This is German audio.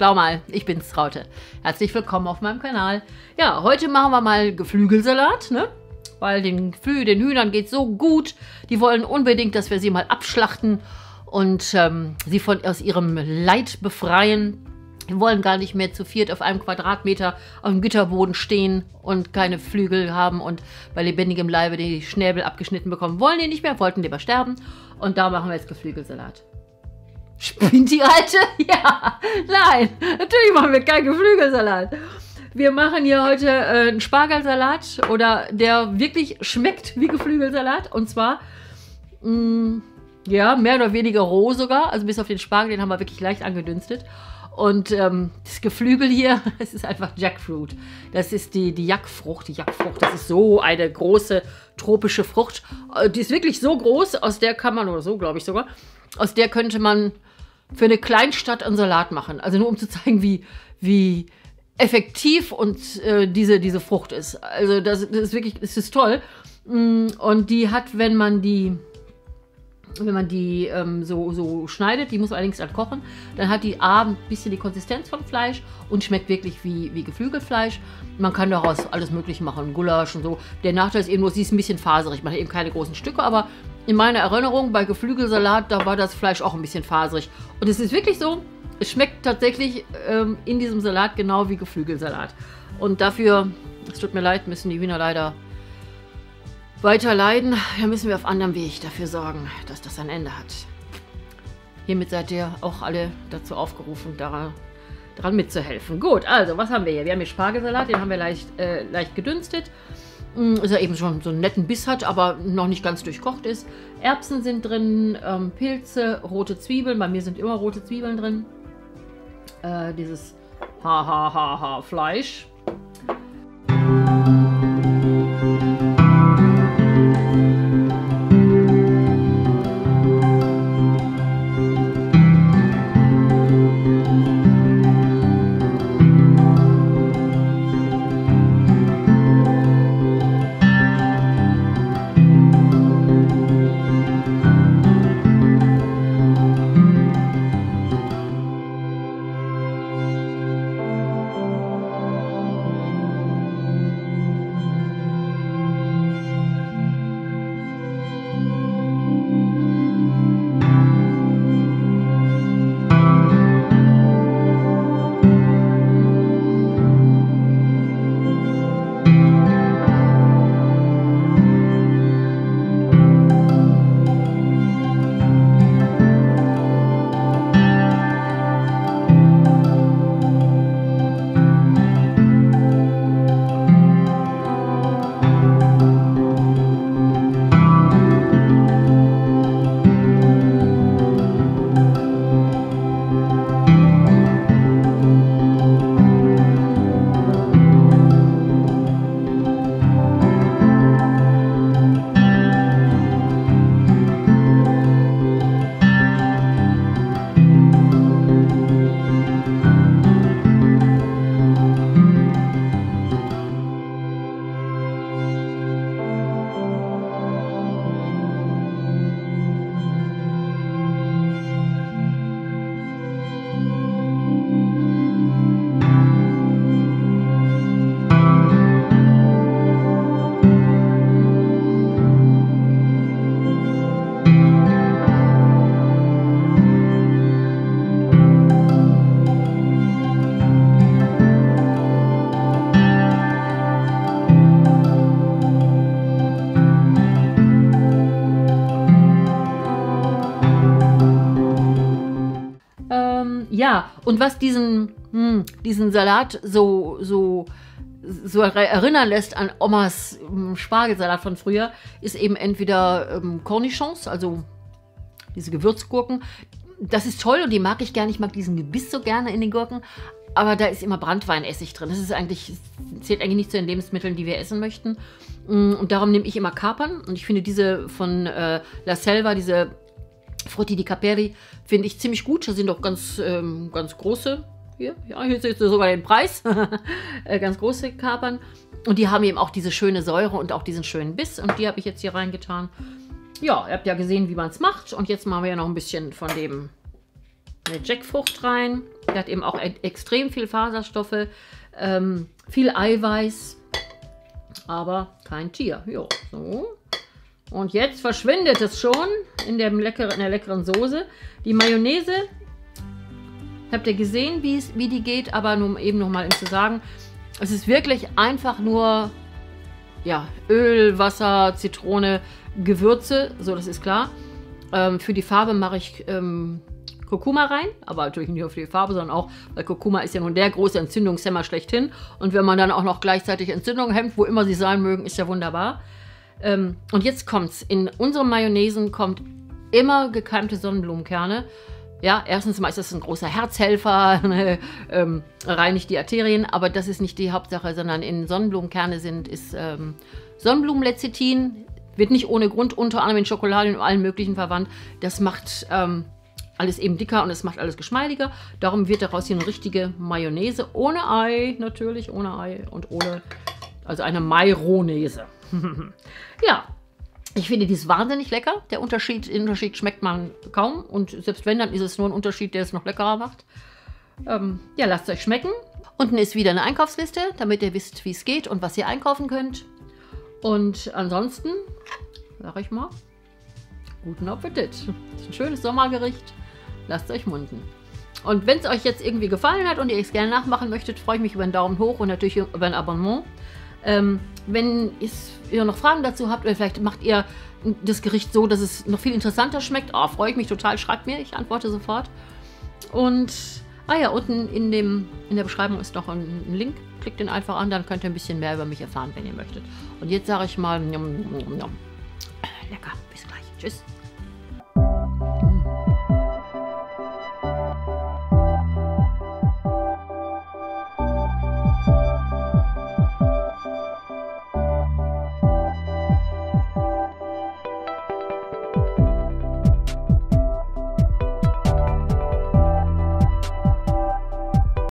Schlau mal, ich bin's, Traute. Herzlich willkommen auf meinem Kanal. Ja, heute machen wir mal Geflügelsalat, ne? Weil den Hühnern geht's so gut. Die wollen unbedingt, dass wir sie mal abschlachten und sie aus ihrem Leid befreien. Die wollen gar nicht mehr zu viert auf einem Quadratmeter auf dem Gitterboden stehen und keine Flügel haben und bei lebendigem Leibe die Schnäbel abgeschnitten bekommen. Wollen die nicht mehr, wollten lieber sterben. Und da machen wir jetzt Geflügelsalat. Spinnt die Alte? Ja, nein, natürlich machen wir keinen Geflügelsalat. Wir machen hier heute einen Spargelsalat, oder der wirklich schmeckt wie Geflügelsalat. Und zwar, ja, mehr oder weniger roh sogar. Also bis auf den Spargel, den haben wir wirklich leicht angedünstet. Und das Geflügel hier, das ist einfach Jackfruit. Das ist die Jackfrucht. Die Jackfrucht, das ist so eine große tropische Frucht. Die ist wirklich so groß, aus der kann man, oder so glaube ich sogar, aus der könnte man für eine Kleinstadt einen Salat machen. Also nur um zu zeigen, wie effektiv und diese Frucht ist. Also das ist wirklich, das ist toll. Und die hat, wenn man die so schneidet, die muss man allerdings dann kochen, dann hat die ein bisschen die Konsistenz vom Fleisch und schmeckt wirklich wie Geflügelfleisch. Man kann daraus alles Mögliche machen, Gulasch und so. Der Nachteil ist eben nur, sie ist ein bisschen faserig. Man hat eben keine großen Stücke, aber in meiner Erinnerung bei Geflügelsalat, da war das Fleisch auch ein bisschen faserig. Und es ist wirklich so, es schmeckt tatsächlich in diesem Salat genau wie Geflügelsalat. Und dafür, es tut mir leid, müssen die Hühner leider weiter leiden, dann müssen wir auf anderem Weg dafür sorgen, dass das ein Ende hat. Hiermit seid ihr auch alle dazu aufgerufen, daran mitzuhelfen. Gut, also was haben wir hier? Wir haben hier Spargelsalat, den haben wir leicht gedünstet. Ist ja eben schon so einen netten Biss hat, aber noch nicht ganz durchkocht ist. Erbsen sind drin, Pilze, rote Zwiebeln. Bei mir sind immer rote Zwiebeln drin. Dieses Fleisch. Ja, und was diesen Salat so erinnern lässt an Omas Spargelsalat von früher, ist eben entweder Cornichons, also diese Gewürzgurken. Das ist toll und die mag ich gerne. Ich mag diesen Gebiss so gerne in den Gurken. Aber da ist immer Brandweinessig drin. Das ist eigentlich, zählt eigentlich nicht zu den Lebensmitteln, die wir essen möchten. Und darum nehme ich immer Kapern. Und ich finde diese von La Selva, diese Frutti di Caperi, finde ich ziemlich gut. Da sind auch ganz große, hier, ja, hier seht ihr sogar den Preis, ganz große Kapern. Und die haben eben auch diese schöne Säure und auch diesen schönen Biss. Und die habe ich jetzt hier reingetan. Ja, ihr habt ja gesehen, wie man es macht. Und jetzt machen wir ja noch ein bisschen von dem eine Jackfrucht rein. Die hat eben auch extrem viel Faserstoffe, viel Eiweiß, aber kein Tier. Jo, so. Und jetzt verschwindet es schon in der leckeren Soße. Die Mayonnaise, habt ihr gesehen, wie die geht, aber nur eben nochmal zu sagen, es ist wirklich einfach nur ja, Öl, Wasser, Zitrone, Gewürze, so das ist klar. Für die Farbe mache ich Kurkuma rein, aber natürlich nicht nur für die Farbe, sondern auch, weil Kurkuma ist ja nun der große Entzündungshemmer schlechthin. Und wenn man dann auch noch gleichzeitig Entzündungen hemmt, wo immer sie sein mögen, ist ja wunderbar. Und jetzt kommt's. In unseren Mayonnaisen kommt immer gekeimte Sonnenblumenkerne. Ja, erstens mal ist das ein großer Herzhelfer, ne, reinigt die Arterien, aber das ist nicht die Hauptsache, sondern in Sonnenblumenkerne ist Sonnenblumenlecithin, wird nicht ohne Grund unter anderem in Schokolade und allen möglichen verwandt. Das macht alles eben dicker und es macht alles geschmeidiger. Darum wird daraus hier eine richtige Mayonnaise ohne Ei, natürlich ohne Ei und ohne, also eine Mayonnaise. Ja, ich finde dies wahnsinnig lecker. Den Unterschied schmeckt man kaum. Und selbst wenn, dann ist es nur ein Unterschied, der es noch leckerer macht. Ja, lasst es euch schmecken. Unten ist wieder eine Einkaufsliste, damit ihr wisst, wie es geht und was ihr einkaufen könnt. Und ansonsten, sage ich mal, guten Appetit. Das ist ein schönes Sommergericht. Lasst es euch munden. Und wenn es euch jetzt irgendwie gefallen hat und ihr es gerne nachmachen möchtet, freue ich mich über einen Daumen hoch und natürlich über ein Abonnement. Wenn ihr noch Fragen dazu habt oder vielleicht macht ihr das Gericht so, dass es noch viel interessanter schmeckt, oh, freue ich mich total, schreibt mir, ich antworte sofort. Und, ja, unten in der Beschreibung ist noch ein Link, klickt den einfach an, dann könnt ihr ein bisschen mehr über mich erfahren, wenn ihr möchtet. Und jetzt sage ich mal, nom, nom, nom. Lecker, bis gleich, tschüss.